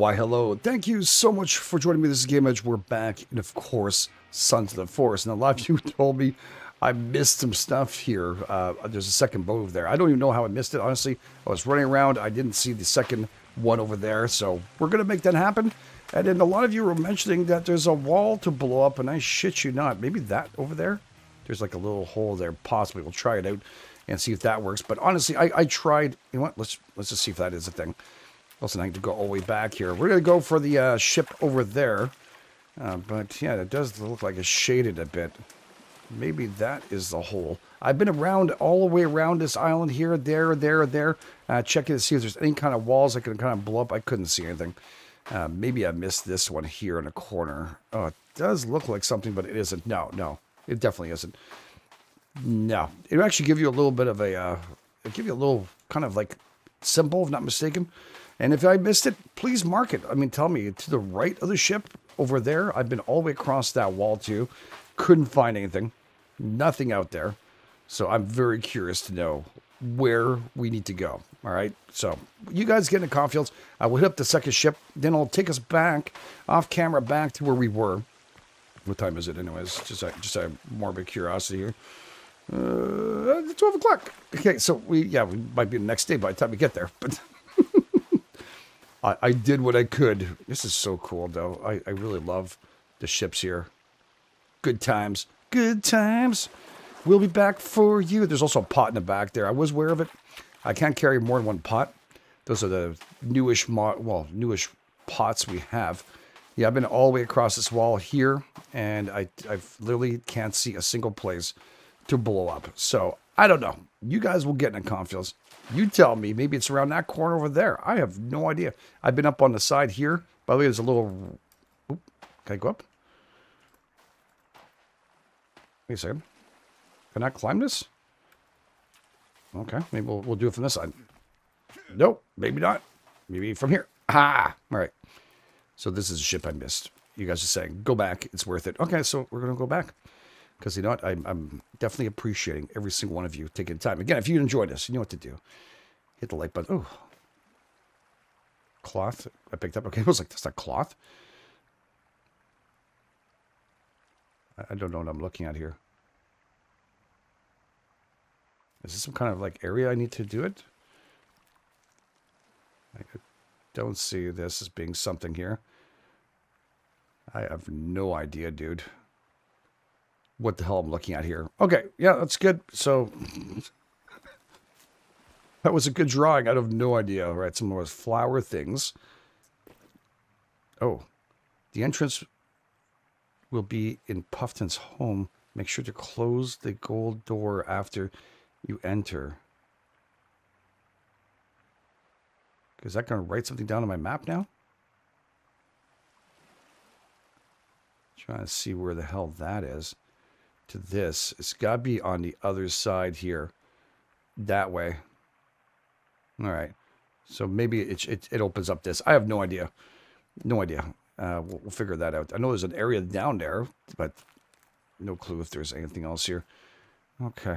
Why, hello. Thank you so much for joining me. This is GameEdged. We're back. And, of course, Sons of the Forest. Now, a lot of you told me I missed some stuff here. There's a second boat over there. I don't even know how I missed it, honestly. I was running around. I didn't see the second one over there. So we're going to make that happen. And then a lot of you were mentioning that there's a wall to blow up. And I shit you not. Maybe that over there? There's like a little hole there. Possibly. We'll try it out and see if that works. But, honestly, I tried. You know what? Let's just see if that is a thing. Listen, I need to go all the way back here. We're going to go for the ship over there. But, yeah, it does look like it's shaded a bit. Maybe that is the hole. I've been around all the way around this island here, there. Checking to see if there's any kind of walls I can kind of blow up. I couldn't see anything. Maybe I missed this one here in a corner. Oh, it does look like something, but it isn't. No. It definitely isn't. No. It'll actually give you a little bit of a... it'll give you a little kind of like symbol, if not mistaken. And if I missed it, please mark it. I mean, tell me, to the right of the ship over there, I've been all the way across that wall too. Couldn't find anything. Nothing out there. So I'm very curious to know where we need to go. All right. So you guys get into Caulfields. I will hit up the second ship. Then it'll take us back, off camera, back to where we were. What time is it anyways? Just a morbid curiosity here. 12 o'clock. Okay. So we might be the next day by the time we get there. But... I did what I could. This is so cool, though. I really love the ships here. Good times. Good times. We'll be back for you. There's also a pot in the back there. I was aware of it. I can't carry more than one pot. Those are the newish pots we have. Yeah, I've been all the way across this wall here, and I literally can't see a single place to blow up. So, I don't know. You guys will get in a Caulfields. You tell me. Maybe it's around that corner over there. I have no idea. I've been up on the side here. By the way, there's a little... Oop, can I go up? Wait a second. Can I climb this? Okay. Maybe we'll do it from this side. Nope. Maybe not. Maybe from here. Ah! All right. So this is a ship I missed. You guys are saying, go back. It's worth it. Okay, so we're going to go back. Because you know what? I'm definitely appreciating every single one of you taking time. Again, if you enjoyed this, you know what to do. Hit the like button. Oh. Cloth. I picked up. Okay, I was like, that's not cloth. I don't know what I'm looking at here. Is this some kind of like area I need to do it? I don't see this as being something here. I have no idea, dude. What the hell I'm looking at here. Okay, yeah, that's good. So, that was a good drawing. I have no idea. All right, some of those flower things. Oh, the entrance will be in Puffton's home. Make sure to close the gold door after you enter. Is that going to write something down on my map now? Trying to see where the hell that is. To this, it's got to be on the other side here, that way. All right, so maybe it opens up this. I have no idea, we'll figure that out. I know there's an area down there, but no clue if there's anything else here. Okay,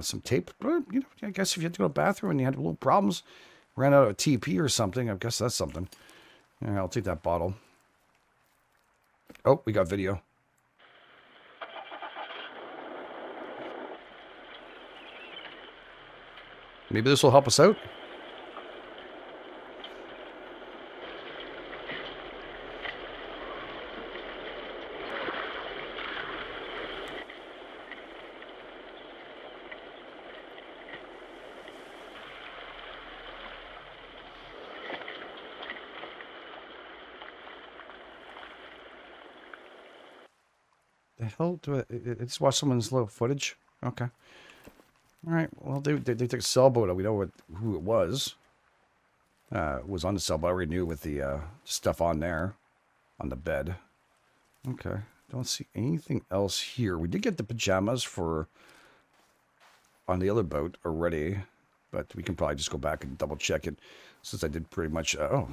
some tape. Well, you know, I guess if you had to go to the bathroom and you had little problems, ran out of a TP or something, I guess that's something. All right, I'll take that bottle. Oh, we got video. Maybe this will help us out. The hell do I just watch someone's little footage? Okay. All right, well, they took a sailboat out. We know who it was. It was on the sailboat. I already knew with the stuff on there, on the bed. Okay, don't see anything else here. We did get the pajamas for on the other boat already, but we can probably just go back and double-check it since I did pretty much... oh,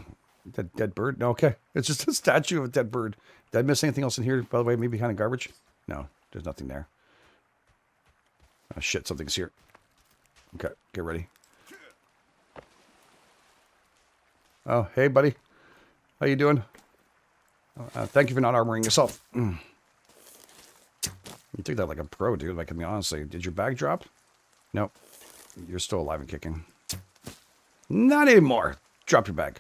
that dead bird? No, okay. It's just a statue of a dead bird. Did I miss anything else in here, by the way? Maybe kind of garbage? No, there's nothing there. Oh, shit, something's here. Okay, get ready. Oh, hey, buddy. How you doing? Thank you for not armoring yourself. Mm. You took that like a pro, dude. Like, I mean, honestly, did your bag drop? Nope. You're still alive and kicking. Not anymore. Drop your bag.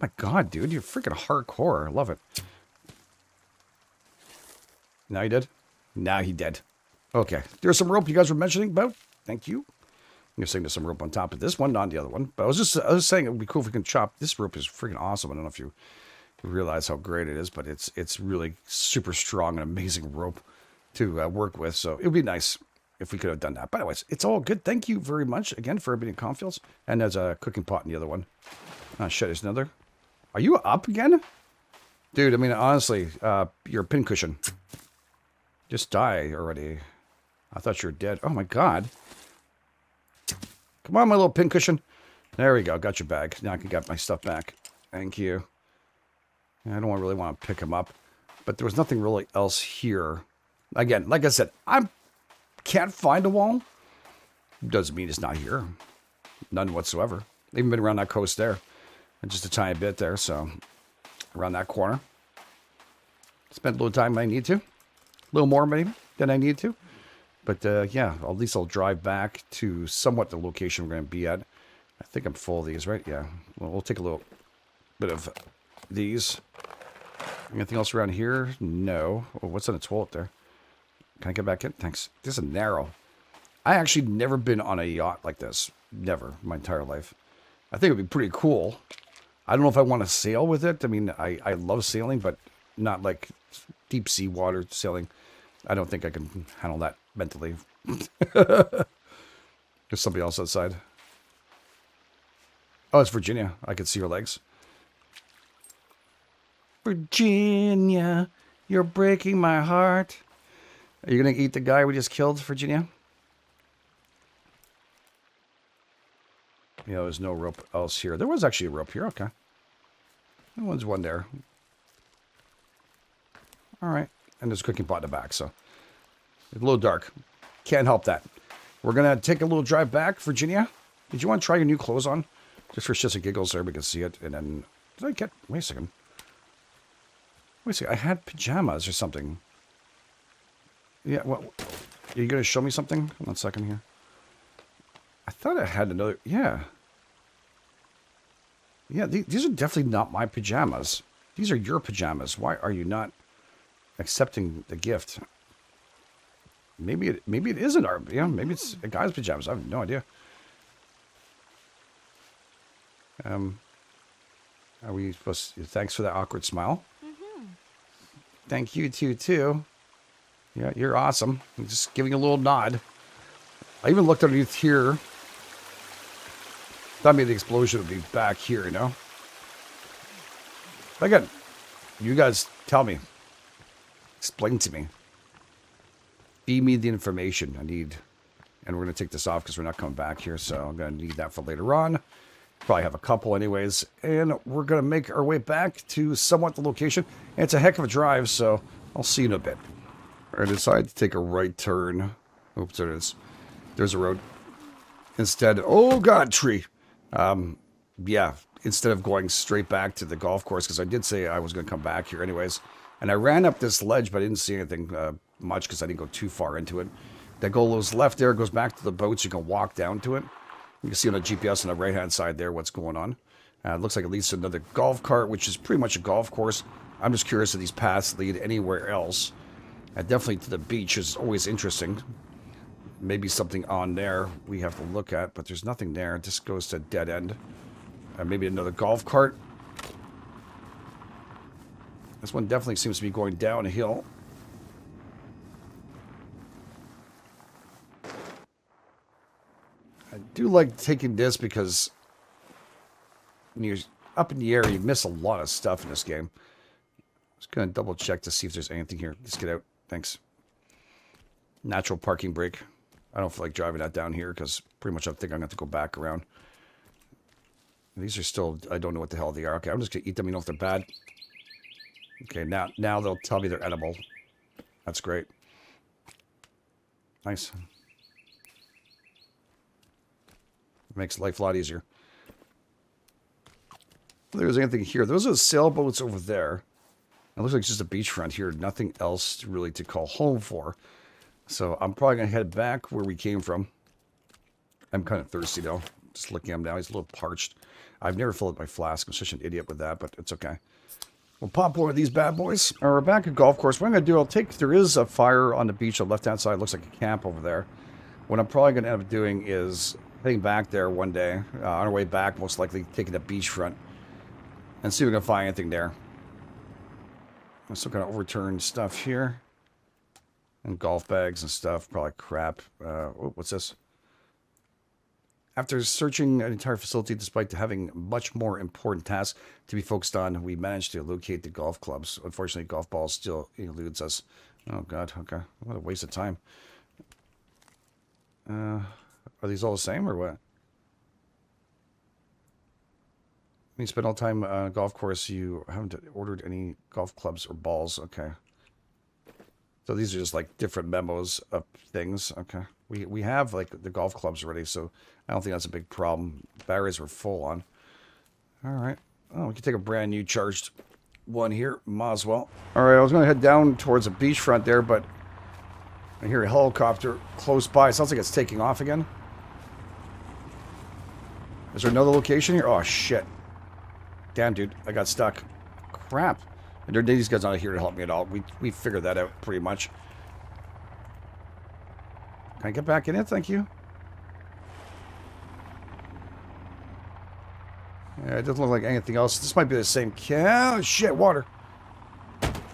My God, dude, you're freaking hardcore. I love it. Now he dead? Now he dead. Okay. There's some rope you guys were mentioning about. Thank you. I'm gonna say there's some rope on top of this one, not on the other one. But I was saying it would be cool if we can chop. This rope is freaking awesome. I don't know if you realize how great it is, but it's really super strong and amazing rope to work with. So it would be nice if we could have done that. But anyways, it's all good. Thank you very much again for everything in Confield's. And there's a cooking pot in the other one. Oh shit, there's another. Are you up again? Dude, I mean, honestly, you're a pincushion. Just die already. I thought you were dead. Oh my God. Come on, my little pincushion. There we go. Got your bag. Now I can get my stuff back. Thank you. I don't really want to pick him up, but there was nothing really else here. Again, like I said, I can't find a wall. Doesn't mean it's not here. None whatsoever. Even been around that coast there. And just a tiny bit there, so around that corner. Spent a little time I need to. A little more maybe than I need to. But yeah, at least I'll drive back to somewhat the location we're going to be at. I think I'm full of these, right? Yeah. Well, we'll take a little bit of these. Anything else around here? No. Oh, what's in the toilet there? Can I get back in? Thanks. This is narrow. I actually never been on a yacht like this. Never. My entire life. I think it would be pretty cool. I don't know if I want to sail with it. I mean, I love sailing, but not like deep sea water sailing. I don't think I can handle that mentally. There's somebody else outside. Oh, it's Virginia. I could see her legs. Virginia, you're breaking my heart. Are you going to eat the guy we just killed, Virginia? Yeah, there's no rope else here. There was actually a rope here. Okay. There was one there. All right. And there's a cooking pot in the back, so it's a little dark. Can't help that. We're going to take a little drive back. Virginia, did you want to try your new clothes on? Just for shits and giggles there, we can see it. And then, did I get, wait a second. Wait a second, I had pajamas or something. Yeah, well, are you going to show me something? Hold on a second here. I thought I had another, yeah. Yeah, these are definitely not my pajamas. These are your pajamas. Why are you not accepting the gift? Maybe it isn't our, yeah, maybe it's a guy's pajamas. I have no idea. Are we supposed to, thanks for that awkward smile. Mm-hmm. Thank you too. Yeah, you're awesome. I'm just giving a little nod. I even looked underneath here. Thought maybe the explosion would be back here, you know? Again, you guys tell me. Explain to me. Feed me the information I need. And we're going to take this off because we're not coming back here. So I'm going to need that for later on. Probably have a couple anyways. And we're going to make our way back to somewhat the location. And it's a heck of a drive, so I'll see you in a bit. I decided to take a right turn. Oops, there it is. There's a road. Instead, oh God, tree. Yeah, instead of going straight back to the golf course, because I did say I was going to come back here anyways. And I ran up this ledge, but I didn't see anything much because I didn't go too far into it. That goes left there, goes back to the boats. You can walk down to it. You can see on the GPS on the right-hand side there what's going on. It looks like it leads to another golf cart, which is pretty much a golf course. I'm just curious if these paths lead anywhere else. Definitely to the beach is always interesting. Maybe something on there we have to look at, but there's nothing there. It just goes to a dead end. Maybe another golf cart. This one definitely seems to be going downhill. I do like taking this because when you're up in the air, you miss a lot of stuff in this game. Just gonna double check to see if there's anything here. Let's get out. Thanks. Natural parking brake. I don't feel like driving that down here because pretty much I think I'm gonna have to go back around. These are still, I don't know what the hell they are. Okay, I'm just gonna eat them, you know, if they're bad. Okay, now they'll tell me they're edible. That's great. Nice. Makes life a lot easier. There was anything here. Those are sailboats over there. It looks like it's just a beachfront here. Nothing else really to call home for. So I'm probably going to head back where we came from. I'm kind of thirsty, though. Just looking at him now. He's a little parched. I've never filled up my flask. I'm such an idiot with that, but it's okay. We'll pop one of these bad boys. All right, we're back at golf course. What I'm going to do, I'll take... There is a fire on the beach on the left-hand side. It looks like a camp over there. What I'm probably going to end up doing is heading back there one day. On our way back, most likely taking the beachfront. And see if we can find anything there. I'm still going to overturn stuff here. And golf bags and stuff. Probably crap. Oh, what's this? After searching an entire facility, despite having much more important tasks to be focused on, we managed to locate the golf clubs. Unfortunately, golf ball still eludes us. Oh, God. Okay. What a waste of time. Are these all the same or what? When you spend all time on a golf course, you haven't ordered any golf clubs or balls. Okay. So these are just like different memos of things. Okay. We have like the golf clubs already, so I don't think that's a big problem. Batteries were full on. All right. Oh, we can take a brand new charged one here. Might as well. All right. I was going to head down towards the beachfront there, but I hear a helicopter close by. Sounds like it's taking off again. Is there another location here? Oh, shit. Damn, dude. I got stuck. Crap. And these guys aren't here to help me at all. We figured that out pretty much. Can I get back in it? Thank you. Yeah, it doesn't look like anything else. This might be the same cow. Oh, shit, water.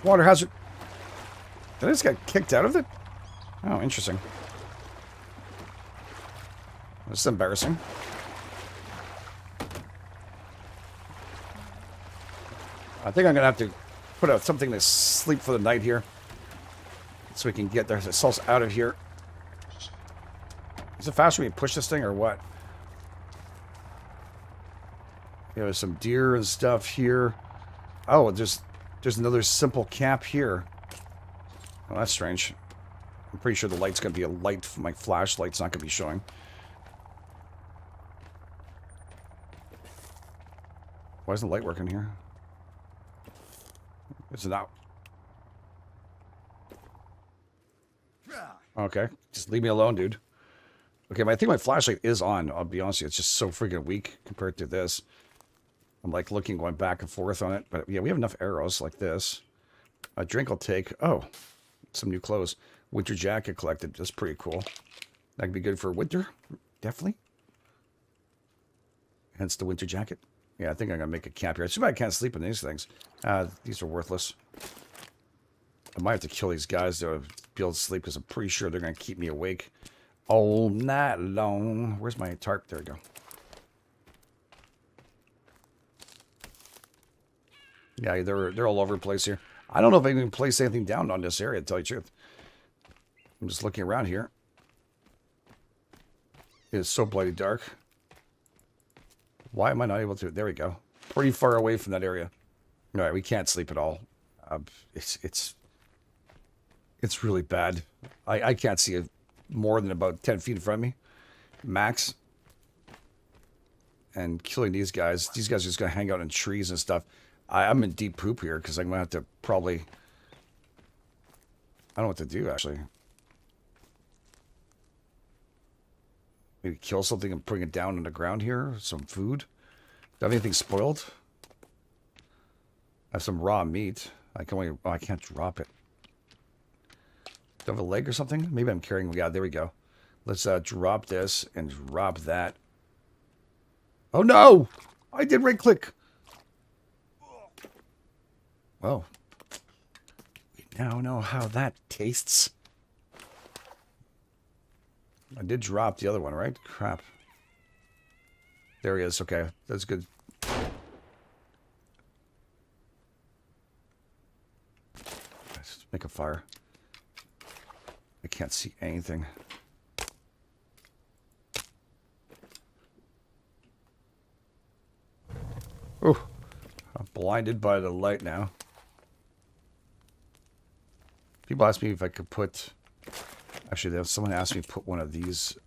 Water hazard. Did I just get kicked out of it? Oh, interesting. This is embarrassing. I think I'm going to have to put out something to sleep for the night here. So we can get their assaults out of here. Is it faster when you push this thing or what? Yeah, there's some deer and stuff here. Oh, there's another simple camp here. Oh, that's strange. I'm pretty sure the light's going to be a light. My flashlight's not going to be showing. Why isn't the light working here? It's not. Okay, just leave me alone, dude. Okay, I think my flashlight is on. I'll be honest with you, it's just so freaking weak compared to this. I'm like looking, going back and forth on it. But yeah, we have enough arrows like this. A drink I'll take. Oh, some new clothes. Winter jacket collected. That's pretty cool. That could be good for winter, definitely. Hence the winter jacket. Yeah, I think I'm going to make a camp here. It's too bad I can't sleep in these things. These are worthless. I might have to kill these guys to be able to sleep because I'm pretty sure they're going to keep me awake all night long. Where's my tarp? There we go. Yeah, they're all over the place here. I don't know if I can place anything down on this area, to tell you the truth. I'm just looking around here. It is so bloody dark. Why am I not able to? There we go. Pretty far away from that area. All right, we can't sleep at all. It's really bad. I can't see it more than about 10 feet in front of me, max. And killing these guys. These guys are just going to hang out in trees and stuff. I'm in deep poop here because I'm going to have to probably... I don't know what to do, actually. Maybe kill something and bring it down on the ground here. Some food. Do I have anything spoiled? I have some raw meat. I can't drop it. Do I have a leg or something? Maybe I'm carrying... Yeah, there we go. Let's drop this and drop that. Oh, no! I did right click. Well, we now know how that tastes. I did drop the other one, right? Crap. There he is. Okay, that's good. Let's make a fire. I can't see anything. Oh, I'm blinded by the light now. People asked me if I could put... Actually, someone asked me to put one of these.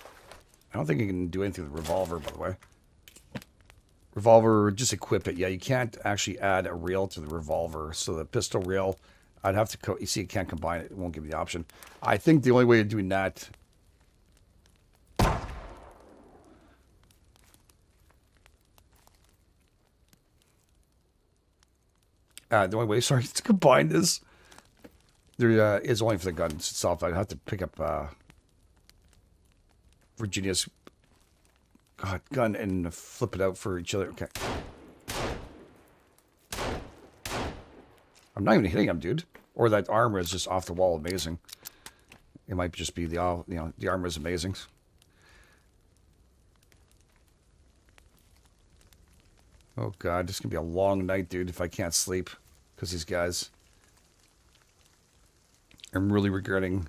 I don't think you can do anything with the revolver, by the way. Revolver, just equipped it. Yeah, you can't actually add a rail to the revolver. So the pistol rail, I'd have to, you see, you can't combine it. It won't give you the option. I think the only way of doing that... the only way, sorry, to combine this there is only for the guns itself. I'd have to pick up Virginia's gun and flip it out for each other. Okay. I'm not even hitting him, dude. Or that armor is just off the wall amazing. It might just be the, you know, the armor is amazing. Oh god, this is gonna be a long night, dude, if I can't sleep. Because these guys. I'm really regretting.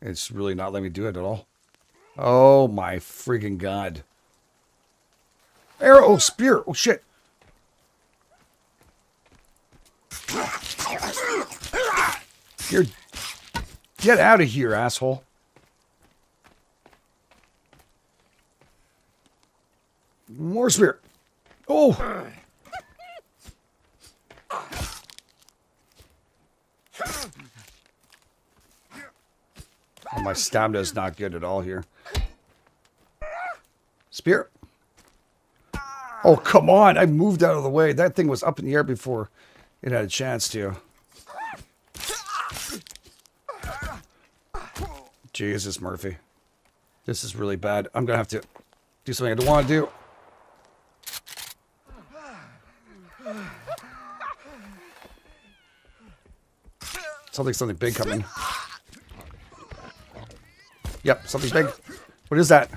It's really not letting me do it at all. Oh my freaking god. Arrow! Oh, spear! Oh shit! You're... Get out of here, asshole. More spear. Oh! Oh, my stamina is not good at all here. Spear. Oh, come on. I moved out of the way. That thing was up in the air before it had a chance to. Jesus, Murphy. This is really bad. I'm going to have to do something I don't want to do. Sounds like something big coming. Yep, something big. What is that?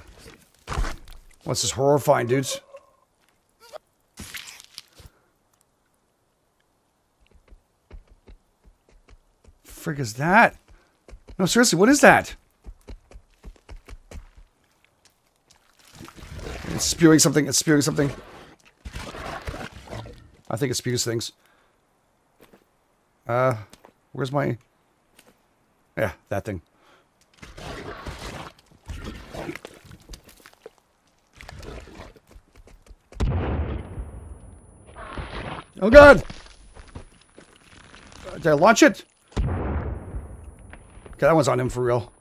What's this horrifying, dudes? Frick is that? No, seriously, what is that? It's spewing something. It's spewing something. I think it spews things. Where's my... Yeah, that thing. Oh god! Did I launch it? Okay, that one's on him for real.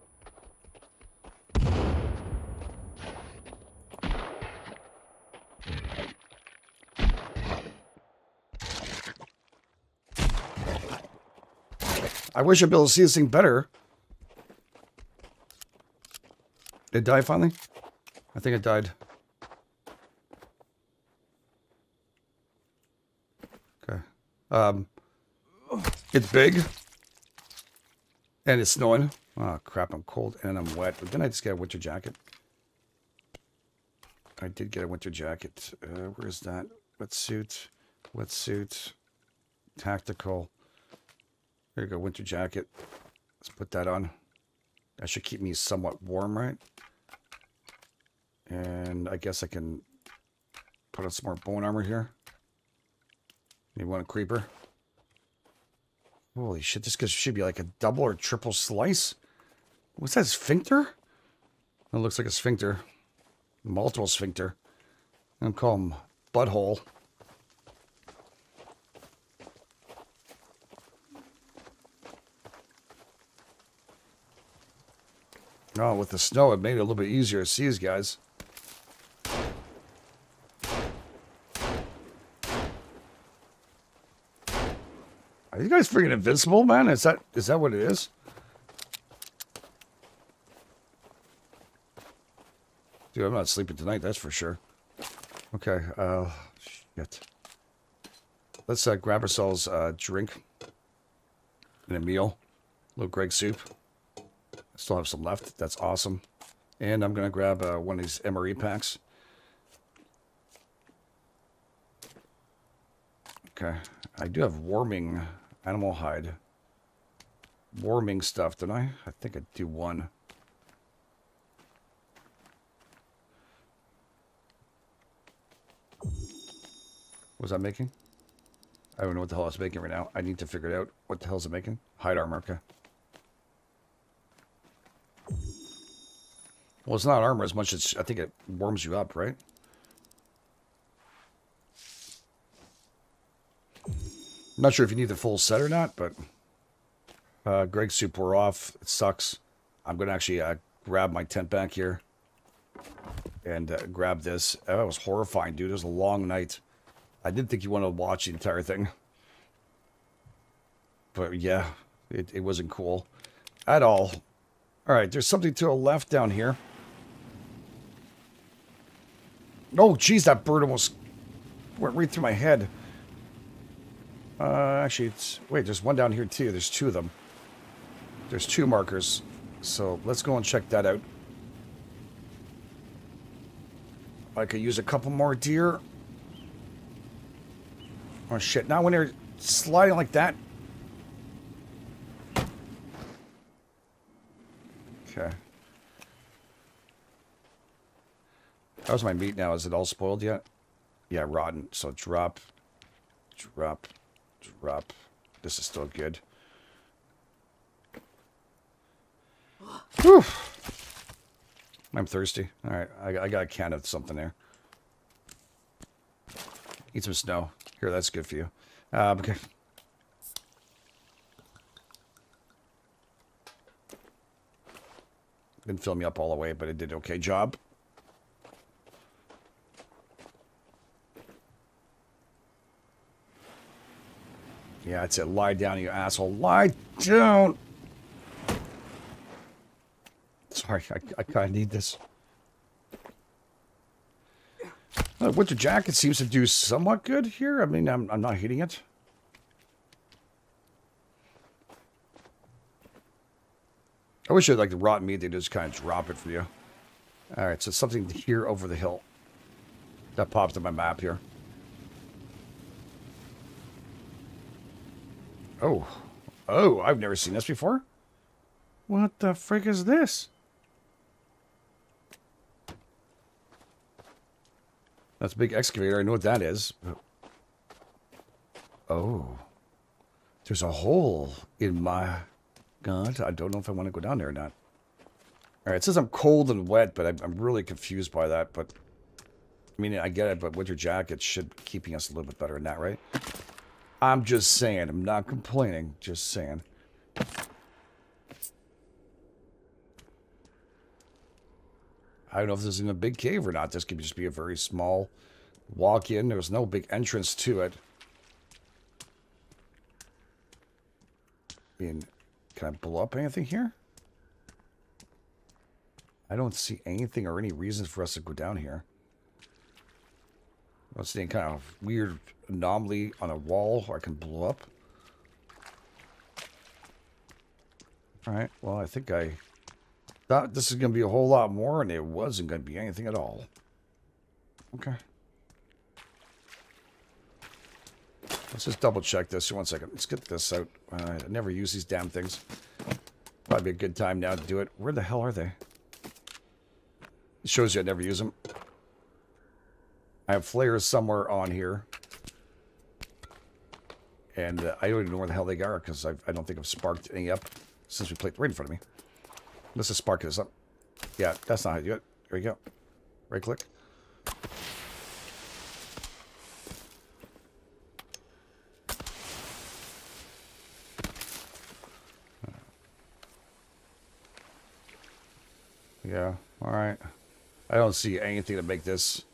I wish I'd be able to see this thing better. Did it die finally? I think it died. Okay. It's big. And it's snowing. Oh crap, I'm cold and I'm wet. But then I just get a winter jacket. I did get a winter jacket. Where is that? Wetsuit. Wetsuit. Tactical. There you go, winter jacket. Let's put that on. That should keep me somewhat warm, right? And I guess I can put on some more bone armor here. Maybe one creeper. Holy shit, this should be like a double or triple slice. What's that, sphincter? That looks like a sphincter. Multiple sphincter. I'm gonna call him Butthole. Oh, with the snow, it made it a little bit easier to see these guys. Are you guys freaking invincible, man? Is that what it is? Dude, I'm not sleeping tonight, that's for sure. Okay, shit. Let's grab ourselves a drink and a meal. A little Greg soup. Still have some left. That's awesome. And I'm going to grab one of these MRE packs. Okay. I do have warming animal hide. Warming stuff, don't I? I think I do one. What was I making? I don't know what the hell I was making right now. I need to figure it out. What the hell is it making? Hide armor. Okay. Well, it's not armor as much as I think it warms you up, right? I'm not sure if you need the full set or not, but Greg's super we're off. It sucks. I'm going to actually grab my tent back here and grab this. Oh, that was horrifying, dude. It was a long night. I didn't think you wanted to watch the entire thing. But yeah, it wasn't cool at all. All right, there's something to the left down here. Oh, geez, that bird almost went right through my head. Actually, wait, there's one down here too. There's two of them. There's two markers. So let's go and check that out. I could use a couple more deer. Oh, shit. Not when they're sliding like that. Okay. How's my meat now? Is it all spoiled yet? Yeah, rotten. So drop, drop, drop. This is still good. Whew. I'm thirsty. All right, I got a can of something there. Eat some snow. Here, that's good for you. Okay. Didn't fill me up all the way, but it did an okay job. Yeah, that's it. Lie down, you asshole. Lie down! Sorry, I kind of need this. Winter jacket seems to do somewhat good here. I mean, I'm not hitting it. I wish I had like the rotten meat. They just kind of drop it for you. All right, so something here over the hill. That popped on my map here. Oh, I've never seen this before. What the frick is this? That's a big excavator. I know what that is. Oh, there's a hole in my... God, I don't know if I want to go down there or not. All right, it says I'm cold and wet, but I'm really confused by that. But I mean, I get it, but winter jackets should be keeping us a little bit better than that, right? I'm just saying. I'm not complaining. Just saying. I don't know if this is in a big cave or not. This could just be a very small walk-in. There was no big entrance to it. Can I blow up anything here? I don't see anything or any reason for us to go down here. I don't see any kind of weird anomaly on a wall where I can blow up. Alright, well, I think I thought this is going to be a whole lot more, and it wasn't going to be anything at all. Okay. Let's just double check this for 1 second. Let's get this out. I never use these damn things. Probably be a good time now to do it. Where the hell are they? It shows you I never use them. I have flares somewhere on here. And I don't even know where the hell they are because I don't think I've sparked any up since we played right in front of me. Let's just spark this up. Yeah, that's not how you do it. There you go. Right click. Yeah, all right. I don't see anything to make this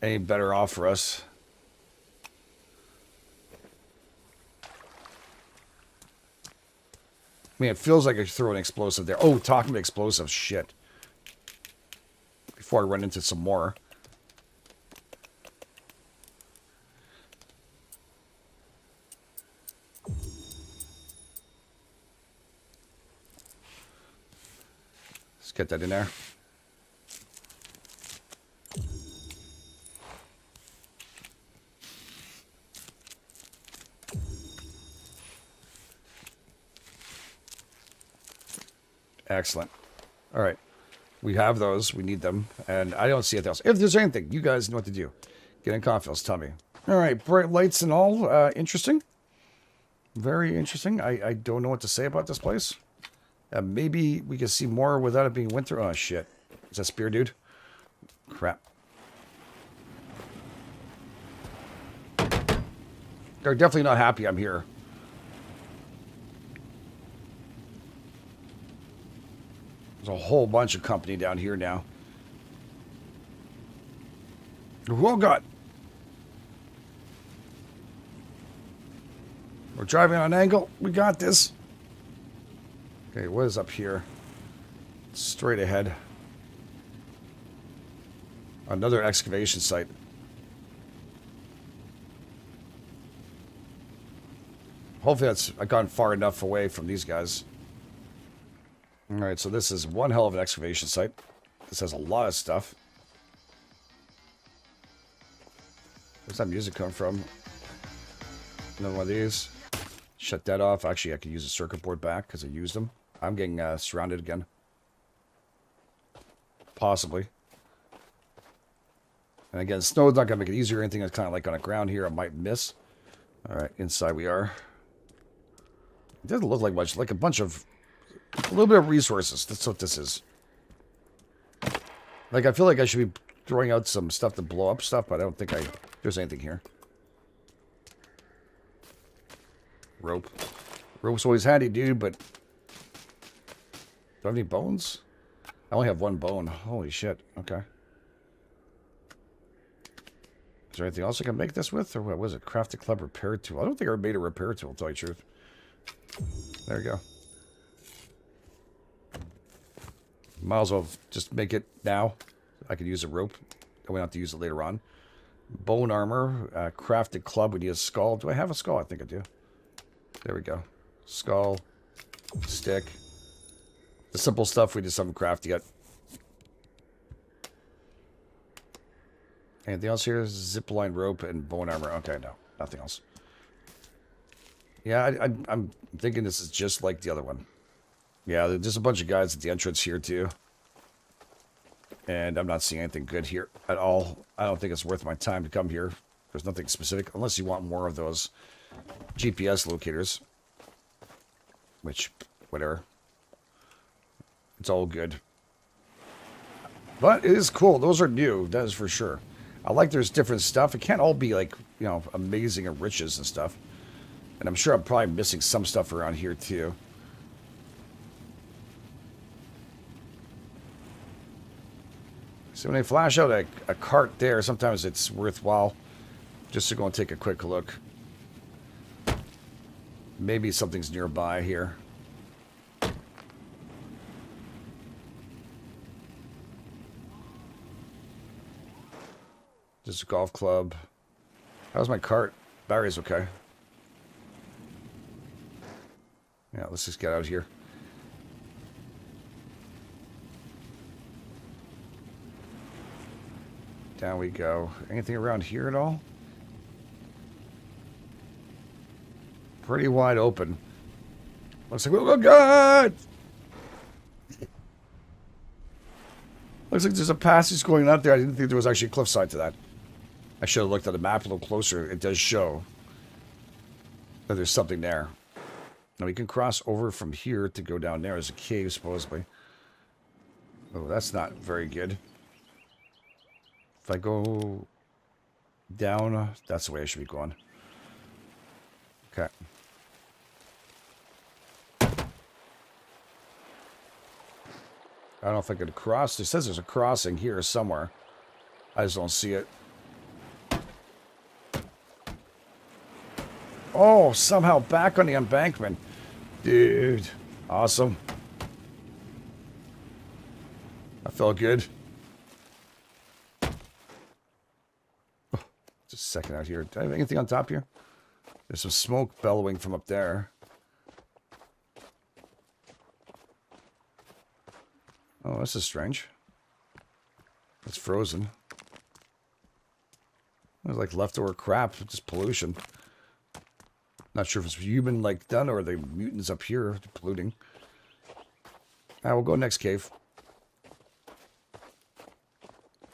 any better off for us. I mean, it feels like I should throw an explosive there. Oh, talking about explosive shit. Before I run into some more. Get that in there. Excellent. All right. We have those. We need them. And I don't see anything else. If there's anything, you guys know what to do. Get in confidence. Tell me. All right. Bright lights and all. Interesting. Very interesting. I don't know what to say about this place. Maybe we can see more without it being winter. Oh, shit. Is that spear, dude? Crap. They're definitely not happy I'm here. There's a whole bunch of company down here now. Oh, God. We're driving on an angle. We got this. Okay, what is up here? Straight ahead. Another excavation site. Hopefully that's, I've gone far enough away from these guys. Alright, so this is one hell of an excavation site. This has a lot of stuff. Where's that music come from? Another one of these. Shut that off. Actually, I could use a circuit board back because I used them. I'm getting surrounded again. Possibly. And again, snow's not going to make it easier or anything. It's kind of like on the ground here. I might miss. All right, inside we are. It doesn't look like much. Like a bunch of... a little bit of resources. That's what this is. Like, I feel like I should be throwing out some stuff to blow up stuff, but I don't think there's anything here. Rope. Rope's always handy, dude, but... do I have any bones? I only have one bone. Holy shit. Okay. Is there anything else I can make this with? Or what was it? Craft a club repair tool. I don't think I ever made a repair tool, to tell you the truth. There we go. Might as well just make it now. I could use a rope. I won't have to use it later on. Bone armor. Crafted club. We need a skull. Do I have a skull? I think I do. There we go. Skull. Stick. The simple stuff we just haven't crafted yet. Anything else here? Zipline rope and bone armor. Okay, no. Nothing else. Yeah, I'm thinking this is just like the other one. Yeah, there's a bunch of guys at the entrance here, too. And I'm not seeing anything good here at all. I don't think it's worth my time to come here. There's nothing specific, unless you want more of those GPS locators. Which, whatever. It's all good. But it is cool. Those are new, that is for sure. I like there's different stuff. It can't all be, like, you know, amazing and riches and stuff. And I'm sure I'm probably missing some stuff around here, too. So when they flash out a cart there, sometimes it's worthwhile just to go and take a quick look. Maybe something's nearby here. Just a golf club. How's my cart? Battery's okay. Yeah, let's just get out of here. Down we go. Anything around here at all? Pretty wide open. Looks like... oh, God! Looks like there's a passage going out there. I didn't think there was actually a cliffside to that. I should have looked at the map a little closer. It does show that there's something there. Now, we can cross over from here to go down there. There's a cave, supposedly. Oh, that's not very good. If I go down, that's the way I should be going. Okay. I don't know if I could cross. It says there's a crossing here somewhere. I just don't see it. Oh, somehow back on the embankment. Dude. Awesome. I felt good. Second out here. Do I have anything on top here? There's some smoke bellowing from up there. Oh, this is strange. It's frozen. There's like leftover crap, just pollution. Not sure if it's human like done or the mutants up here polluting. Alright, we'll go next cave.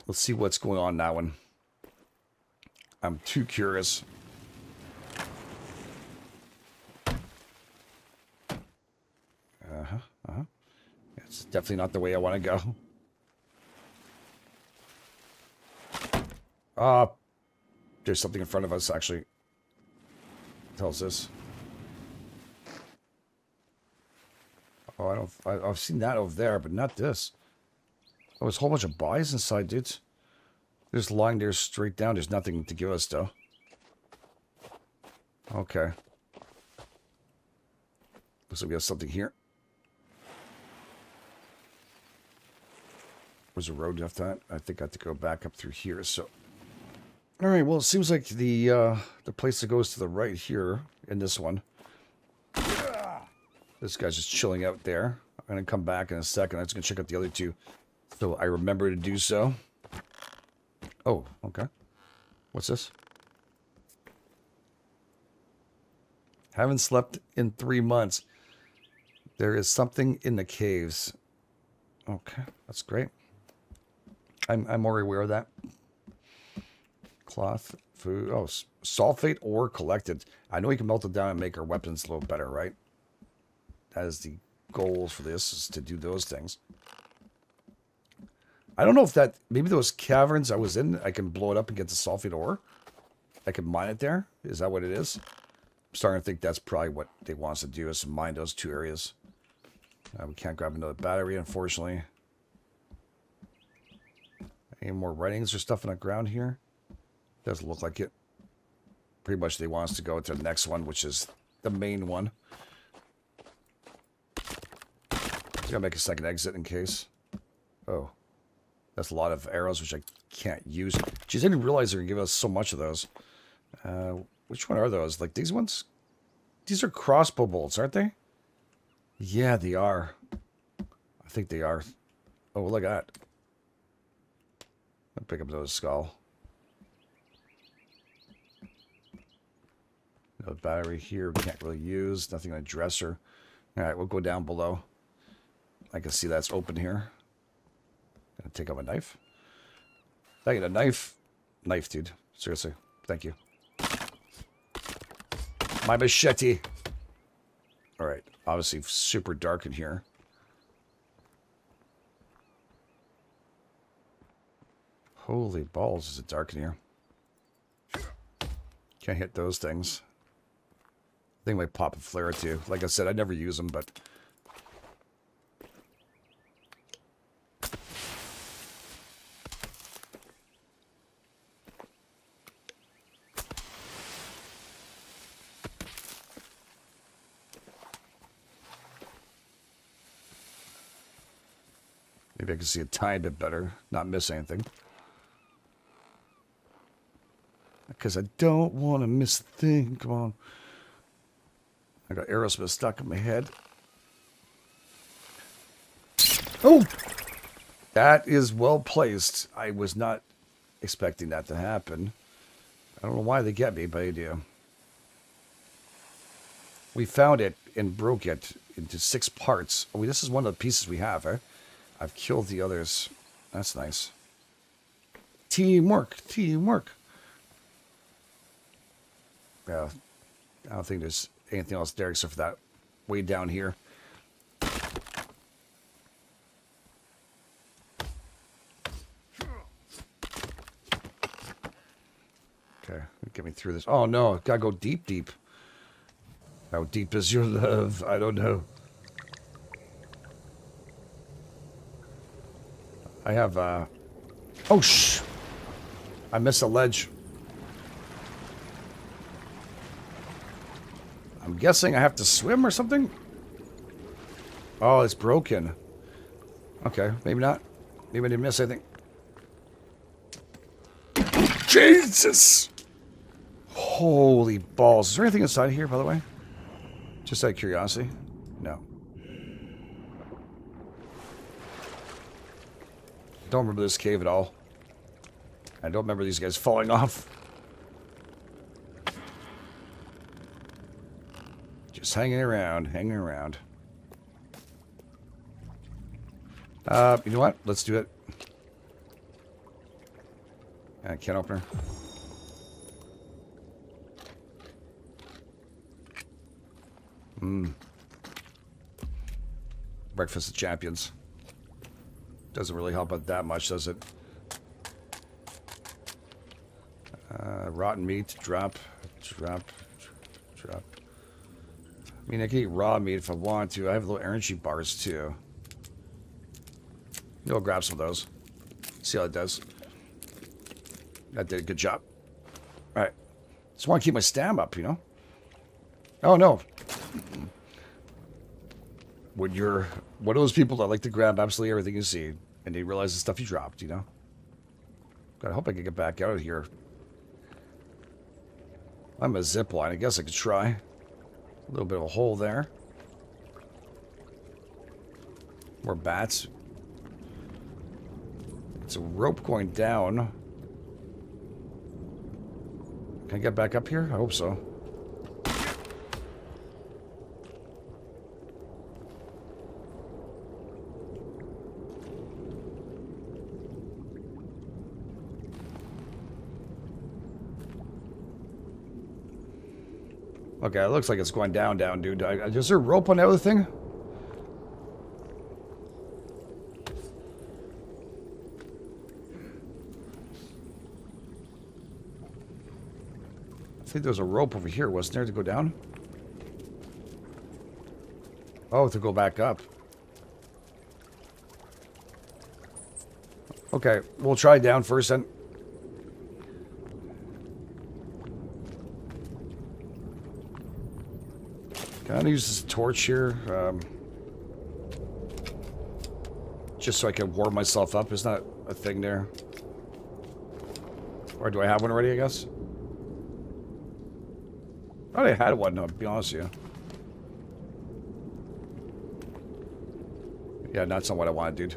Let's see what's going on in that one. I'm too curious. It's definitely not the way I want to go. There's something in front of us, actually. Tells us. Oh, I don't... I've seen that over there, but not this. Oh, there's a whole bunch of buys inside, dudes. They're just lying there straight down. There's nothing to give us, though. Okay. Looks like we have something here. Was a road left that? I think I have to go back up through here, so... Alright, well, it seems like the place that goes to the right here, in this one. This guy's just chilling out there. I'm going to come back in a second. I'm just going to check out the other two. So I remember to do so. Oh, okay. What's this? Haven't slept in 3 months. There is something in the caves. Okay, that's great. I'm already aware of that. Cloth, food, oh, sulfate ore collected. I know we can melt it down and make our weapons a little better, right? That is the goal for this, is to do those things. I don't know if that, maybe those caverns I was in, I can blow it up and get the sulfate ore. I can mine it there. Is that what it is? I'm starting to think that's probably what they want us to do, is to mine those two areas. We can't grab another battery, unfortunately. Any more writings or stuff on the ground here? Doesn't look like it. Pretty much they want us to go to the next one, which is the main one. Just gotta make a second exit in case. Oh. That's a lot of arrows, which I can't use. Jeez, I didn't realize they were gonna give us so much of those. Which one are those? Like these ones? These are crossbow bolts, aren't they? Yeah, they are. I think they are. Oh, look at that. I'll pick up those skull. A battery here we can't really use. Nothing on a dresser. Alright, we'll go down below. I can see that's open here. Gonna take out my knife. Thank you, a knife. Knife, dude. Seriously. Thank you. My machete. Alright. Obviously super dark in here. Holy balls, is it dark in here? Can't hit those things. I think I might pop a flare or two. Like I said, I never use them, but... Maybe I can see a tiny bit better. Not miss anything. Because I don't want to miss a thing. Come on. I got Aerosmith stuck in my head. Oh! That is well placed. I was not expecting that to happen. I don't know why they get me, but they do. We found it and broke it into 6 parts. Oh, this is one of the pieces we have, eh? I've killed the others. That's nice. Teamwork. Teamwork. Yeah, I don't think there's anything else there except for that way down here. Okay, get me through this. Oh no, gotta go deep, deep. How deep is your love? I don't know. I have, oh, shh! I missed a ledge. I'm guessing I have to swim or something? Oh, it's broken. Okay, maybe not. Maybe I didn't miss anything. Jesus! Holy balls. Is there anything inside here, by the way? Just out of curiosity. No. Don't remember this cave at all. I don't remember these guys falling off. Just hanging around, hanging around. You know what? Let's do it. Can opener. Mmm. Breakfast of Champions. Doesn't really help out that much, does it? Rotten meat, drop. I mean, I can eat raw meat if I want to. I have little energy bars, too. Maybe I'll grab some of those. See how it does. That did a good job. All right. Just want to keep my stamina up, you know? Oh, no. When you're one of those people that like to grab absolutely everything you see, and they realize the stuff you dropped, you know? God, I hope I can get back out of here. I'm a zipline. I guess I could try. A little bit of a hole there. More bats. It's a rope going down. Can I get back up here? I hope so. Okay, it looks like it's going down, dude. Is there a rope on the other thing? I think there was a rope over here, wasn't there, to go down? Oh, to go back up. Okay, we'll try down first then. I'm gonna use this torch here, just so I can warm myself up. There's not a thing there. Or do I have one already, I guess? I already had one, to be honest with you. Yeah, that's not what I wanted, dude.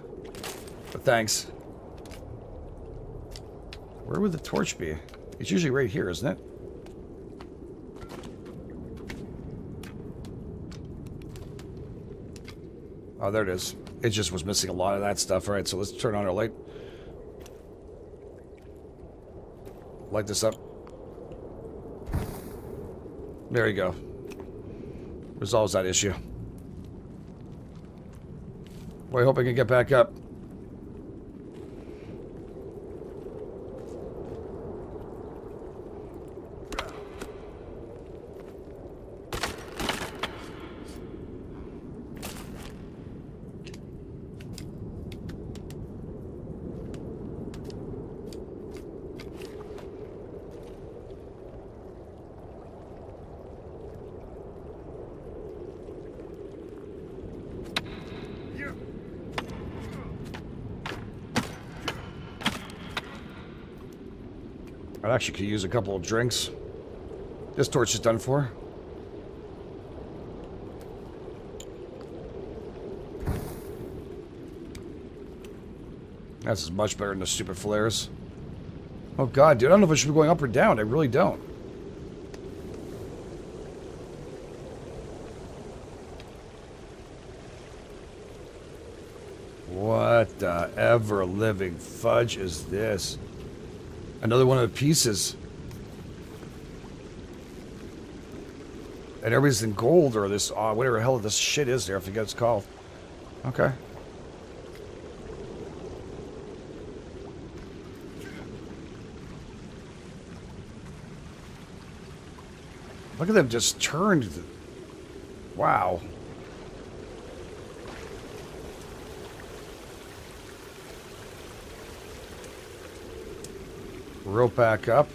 But thanks. Where would the torch be? It's usually right here, isn't it? Oh, there it is. It just was missing a lot of that stuff. All right, so let's turn on our light. Light this up. There you go. Resolves that issue. Boy, I hope I can get back up. I actually could use a couple of drinks. This torch is done for. This is much better than the stupid flares. Oh god, dude, I don't know if I should be going up or down. I really don't. What the ever-living fudge is this? Another one of the pieces. And everybody's in gold or this, whatever the hell this shit is there, I forget what it's called. Okay. Look at them just turned. Wow. Rope back up.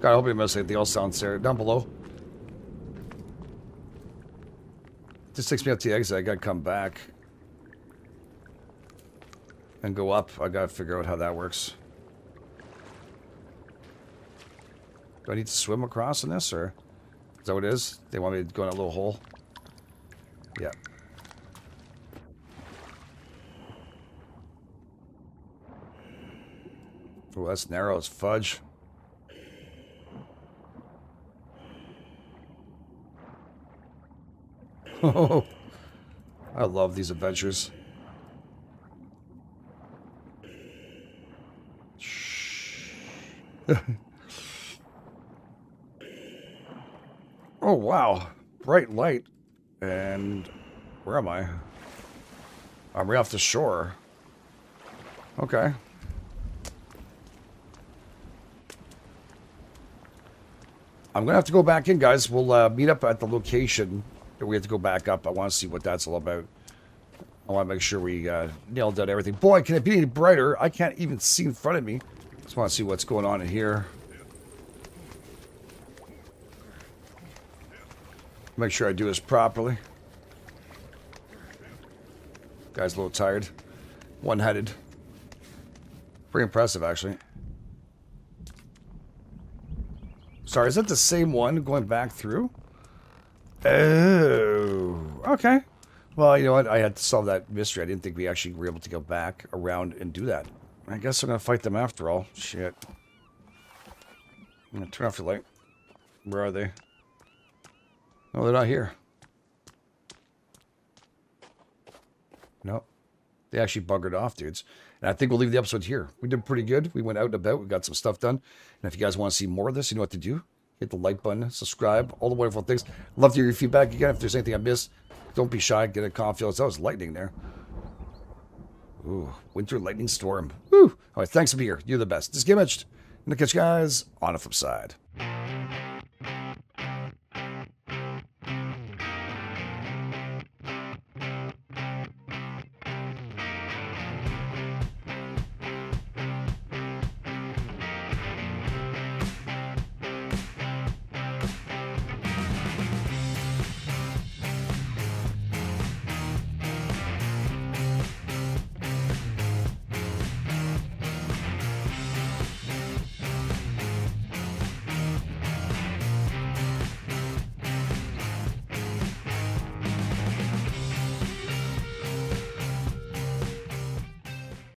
God, I hope you missed it. The old sounds there. Down below. This takes me up to the exit. I gotta come back. And go up. I gotta figure out how that works. Do I need to swim across in this, or is that what it is? They want me to go in a little hole? Yeah. Oh, that's narrow as fudge. Oh, I love these adventures. Shh. Oh, wow. Bright light. And where am I? Are we off the shore? Okay. I'm going to have to go back in, guys. We'll meet up at the location. We have to go back up. I want to see what that's all about. I want to make sure we nailed down everything. Boy, can it be any brighter? I can't even see in front of me. Just want to see what's going on in here. Make sure I do this properly. Guy's a little tired. One-headed. Pretty impressive, actually. Sorry, is that the same one going back through? Oh, okay. Well, you know what? I had to solve that mystery. I didn't think we actually were able to go back around and do that. I guess I'm going to fight them after all. Shit. I'm going to turn off the light. Where are they? No, they're not here. Nope. They actually buggered off, dudes. And I think we'll leave the episode here. We did pretty good. We went out and about. We got some stuff done. And if you guys want to see more of this, you know what to do. Hit the like button, subscribe, all the wonderful things. Love to hear your feedback again. If there's anything I missed, don't be shy. Get a coffee. That was lightning there. Ooh, winter lightning storm. Woo! All right, thanks for being here. You're the best. This is GameEdged. And I'll catch you guys on the flip side.